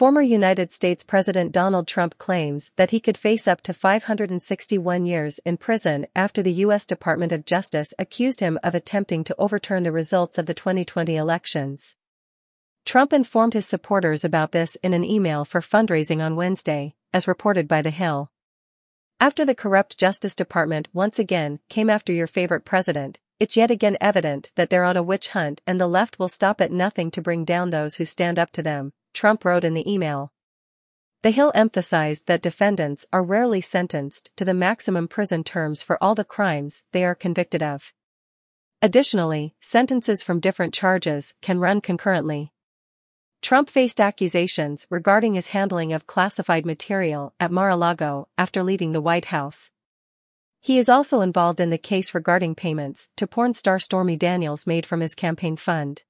Former United States President Donald Trump claims that he could face up to 561 years in prison after the U.S. Department of Justice accused him of attempting to overturn the results of the 2020 elections. Trump informed his supporters about this in an email for fundraising on Wednesday, as reported by The Hill. After the corrupt Justice Department once again came after your favorite president, it's yet again evident that they're on a witch hunt and the left will stop at nothing to bring down those who stand up to them, Trump wrote in the email. The Hill emphasized that defendants are rarely sentenced to the maximum prison terms for all the crimes they are convicted of. Additionally, sentences from different charges can run concurrently. Trump faced accusations regarding his handling of classified material at Mar-a-Lago after leaving the White House. He is also involved in the case regarding payments to porn star Stormy Daniels made from his campaign fund.